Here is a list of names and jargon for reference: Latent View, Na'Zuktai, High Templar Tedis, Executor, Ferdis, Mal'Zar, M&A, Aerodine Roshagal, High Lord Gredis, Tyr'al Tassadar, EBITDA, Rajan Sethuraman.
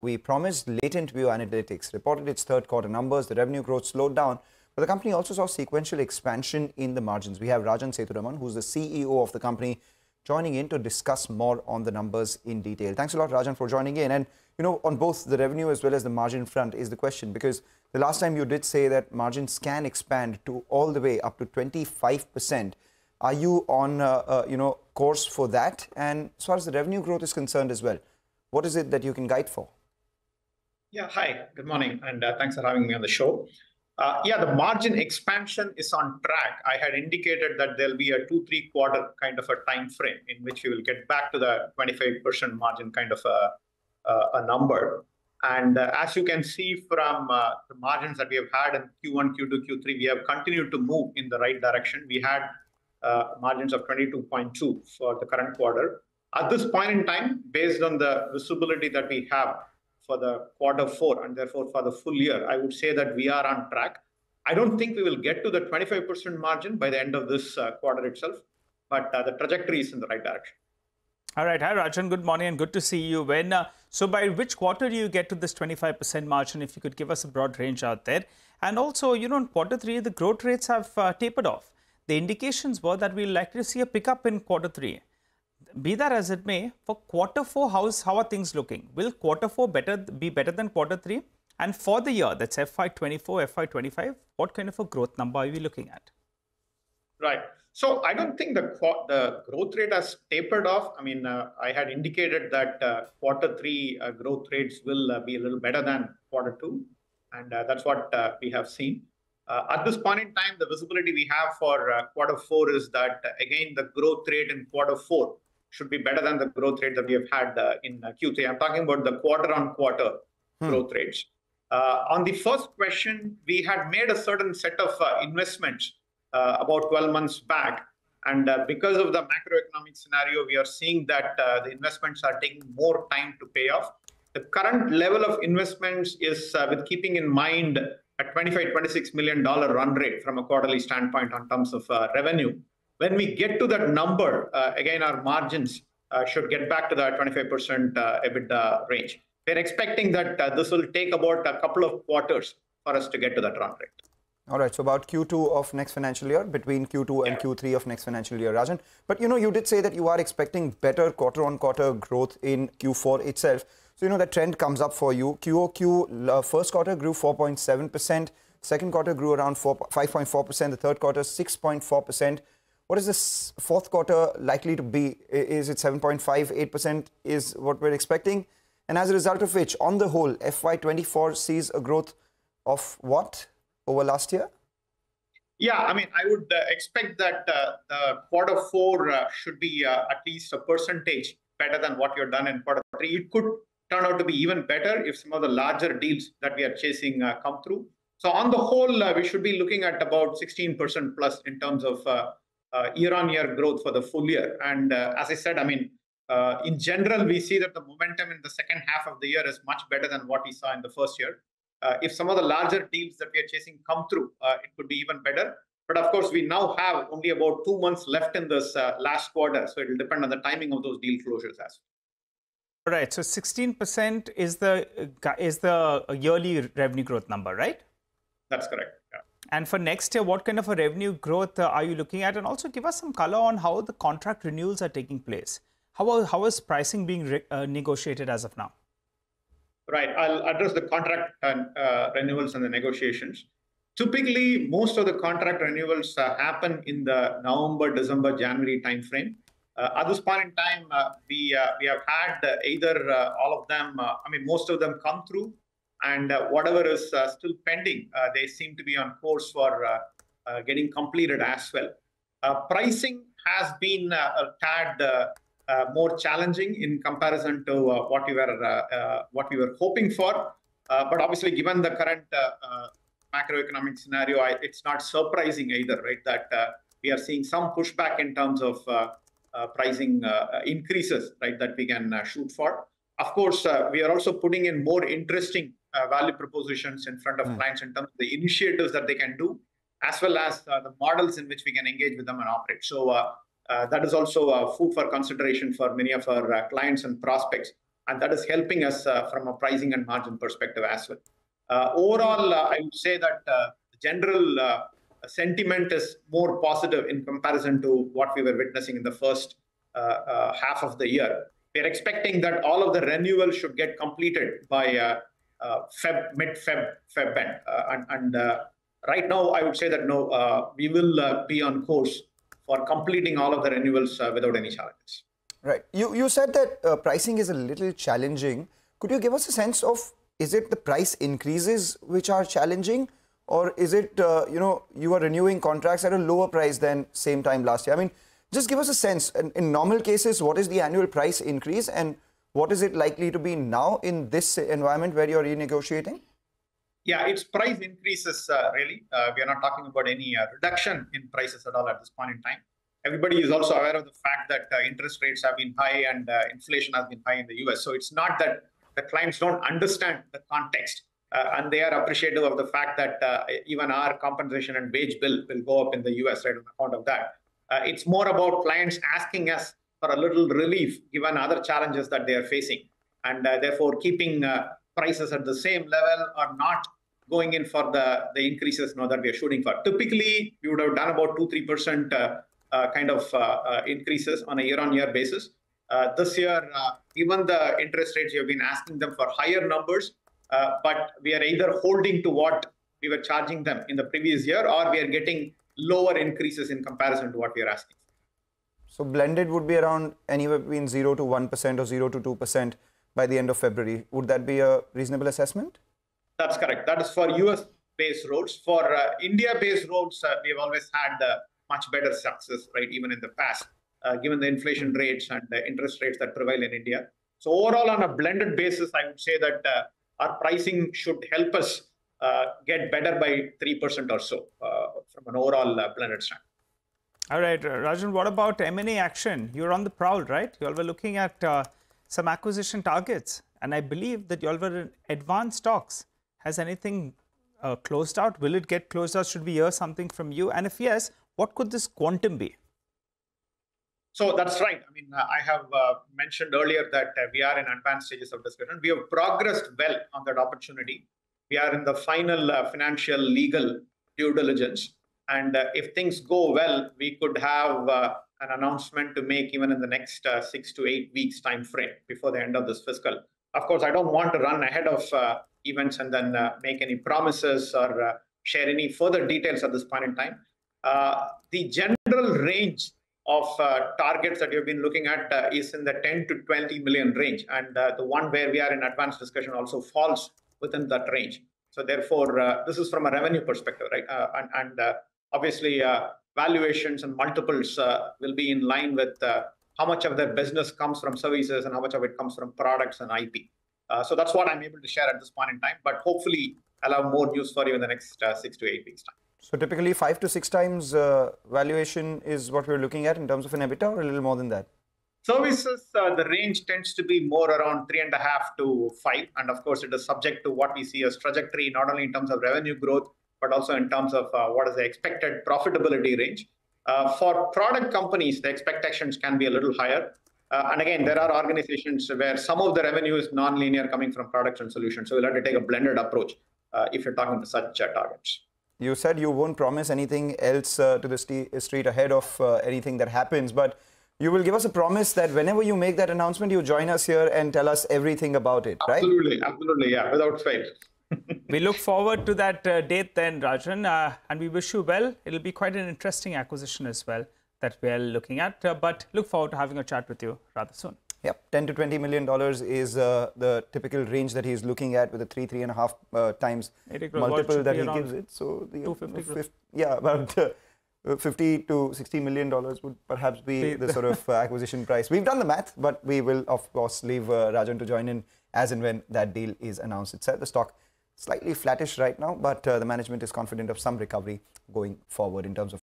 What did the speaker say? We promised Latent View Analytics, reported its third quarter numbers, the revenue growth slowed down, but the company also saw sequential expansion in the margins. We have Rajan Sethuraman, who's the CEO of the company, joining in to discuss more on the numbers in detail. Thanks a lot, Rajan, for joining in. And, you know, on both the revenue as well as the margin front is the question, because the last time you did say that margins can expand to all the way up to 25%. Are you on, course for that? And as far as the revenue growth is concerned as well, what is it that you can guide for? Yeah, hi, good morning, and thanks for having me on the show. The margin expansion is on track. I had indicated that there'll be a 2-3 quarter kind of a time frame in which we will get back to the 25% margin kind of a number. And as you can see from the margins that we have had in Q1, Q2, Q3, we have continued to move in the right direction. We had margins of 22.2 for the current quarter. At this point in time, based on the visibility that we have for the Q4 and therefore for the full year, I would say that we are on track. I don't think we will get to the 25% margin by the end of this quarter itself, but the trajectory is in the right direction. All right. Hi, Rajan. Good morning and good to see you. So by which quarter do you get to this 25% margin, if you could give us a broad range out there? And also, you know, in Q3, the growth rates have tapered off. The indications were that we'll likely see a pickup in Q3. Be that as it may, for Q4, how are things looking? Will Q4 be better than Q3? And for the year, that's FY24, FY25, what kind of a growth number are we looking at? Right. So I don't think the growth rate has tapered off. I mean, I had indicated that Q3 growth rates will be a little better than Q2. And that's what we have seen. At this point in time, the visibility we have for Q4 is that, again, the growth rate in Q4 should be better than the growth rate that we have had in Q3. I'm talking about the quarter-on-quarter growth rates. On the first question, we had made a certain set of investments about 12 months back. And because of the macroeconomic scenario, we are seeing that the investments are taking more time to pay off. The current level of investments is with keeping in mind a $25-26 million run rate from a quarterly standpoint on terms of revenue. When we get to that number, again, our margins should get back to the 25% EBITDA range. We're expecting that this will take about a couple of quarters for us to get to that run rate. All right, so about Q2 of next financial year, between Q2 and Q3 of next financial year, Rajan. But, you know, you did say that you are expecting better quarter-on-quarter growth in Q4 itself. So, you know, that trend comes up for you. QOQ, first quarter grew 4.7%, second quarter grew around 5.4%, the third quarter 6.4%. What is this fourth quarter likely to be? Is it 7.5, 8% is what we're expecting? And as a result of which, on the whole, FY24 sees a growth of what over last year? Yeah, I mean, I would expect that Q4 should be at least a percentage better than what you've done in Q3. It could turn out to be even better if some of the larger deals that we are chasing come through. So on the whole, we should be looking at about 16% plus in terms of year-on-year growth for the full year. And as I said, I mean, in general, we see that the momentum in the second half of the year is much better than what we saw in the first year. If some of the larger deals that we are chasing come through, it could be even better. But of course, we now have only about 2 months left in this last quarter. So it will depend on the timing of those deal closures as well. All right. So 16% is the yearly revenue growth number, right? That's correct. Yeah. And for next year, what kind of a revenue growth are you looking at? And also give us some color on how the contract renewals are taking place. How is pricing being negotiated as of now? Right. I'll address the contract renewals and the negotiations. Typically, most of the contract renewals happen in the November, December, January timeframe. At this point in time, we have had either all of them, most of them come through, and whatever is still pending, they seem to be on course for getting completed as well. Pricing has been a tad more challenging in comparison to what we were hoping for, but obviously, given the current macroeconomic scenario, it's not surprising either, right, that we are seeing some pushback in terms of pricing increases, right, that we can shoot for. Of course, we are also putting in more interesting value propositions in front of clients in terms of the initiatives that they can do, as well as the models in which we can engage with them and operate. So that is also food for consideration for many of our clients and prospects and that is helping us from a pricing and margin perspective as well. Overall, I would say that the general sentiment is more positive in comparison to what we were witnessing in the first half of the year. We're expecting that all of the renewals should get completed by mid-Feb end. Right now, I would say that no, we will be on course for completing all of the renewals without any challenges. Right. You said that pricing is a little challenging. Could you give us a sense of, is it the price increases which are challenging, or is it, you know, you are renewing contracts at a lower price than same time last year? I mean, just give us a sense. In normal cases, what is the annual price increase and what is it likely to be now in this environment where you're renegotiating? Yeah, it's price increases, really. We are not talking about any reduction in prices at all at this point in time. Everybody is also aware of the fact that interest rates have been high and inflation has been high in the US. So it's not that the clients don't understand the context and they are appreciative of the fact that even our compensation and wage bill will go up in the US, right, on account of that. It's more about clients asking us for a little relief given other challenges that they are facing, and therefore keeping prices at the same level or not going in for the increases now that we are shooting for. Typically, we would have done about 2-3% kind of increases on a year-on-year basis. This year, even the interest rates, we have been asking them for higher numbers, but we are either holding to what we were charging them in the previous year, or we are getting lower increases in comparison to what we are asking. So blended would be around anywhere between 0 to 1% or 0 to 2% by the end of February. Would that be a reasonable assessment? That's correct. That is for US-based roads. For India-based roads, we have always had much better success, right, even in the past, given the inflation rates and the interest rates that prevail in India. So overall, on a blended basis, I would say that our pricing should help us get better by 3% or so from an overall blended standpoint. All right, Rajan, what about M&A action? You're on the prowl, right? You all were looking at some acquisition targets, and I believe that you all were in advanced talks. Has anything closed out? Will it get closed out? Should we hear something from you? And if yes, what could this quantum be? So that's right. I mean, I have mentioned earlier that we are in advanced stages of discussion. We have progressed well on that opportunity. We are in the final financial legal due diligence. And if things go well, we could have an announcement to make even in the next 6 to 8 weeks time frame before the end of this fiscal. Of course, I don't want to run ahead of events and then make any promises or share any further details at this point in time. The general range of targets that you've been looking at is in the 10 to 20 million range. And the one where we are in advanced discussion also falls within that range. So therefore, this is from a revenue perspective, right? Obviously, valuations and multiples will be in line with how much of their business comes from services and how much of it comes from products and IP. So that's what I'm able to share at this point in time. But hopefully, I'll have more news for you in the next 6 to 8 weeks time. So typically, 5 to 6 times valuation is what we're looking at in terms of an EBITDA, or a little more than that? Services, the range tends to be more around 3.5 to 5. And of course, it is subject to what we see as trajectory, not only in terms of revenue growth, but also in terms of what is the expected profitability range. For product companies, the expectations can be a little higher. And again, there are organizations where some of the revenue is non-linear coming from products and solutions. So we'll have to take a blended approach if you're talking to such targets. You said you won't promise anything else to the street ahead of anything that happens, but you will give us a promise that whenever you make that announcement, you join us here and tell us everything about it, right? Absolutely, absolutely, yeah, without fail. We look forward to that date then, Rajan, and we wish you well. It'll be quite an interesting acquisition as well that we're looking at, but look forward to having a chat with you rather soon. Yep, $10 to $20 million is the typical range that he's looking at, with a 3.5 times multiple that he gives it. So the 250, yeah, about $50 to $60 million would perhaps be the sort of acquisition price. We've done the math, but we will of course leave Rajan to join in as and when that deal is announced itself. The stock slightly flattish right now, but the management is confident of some recovery going forward in terms of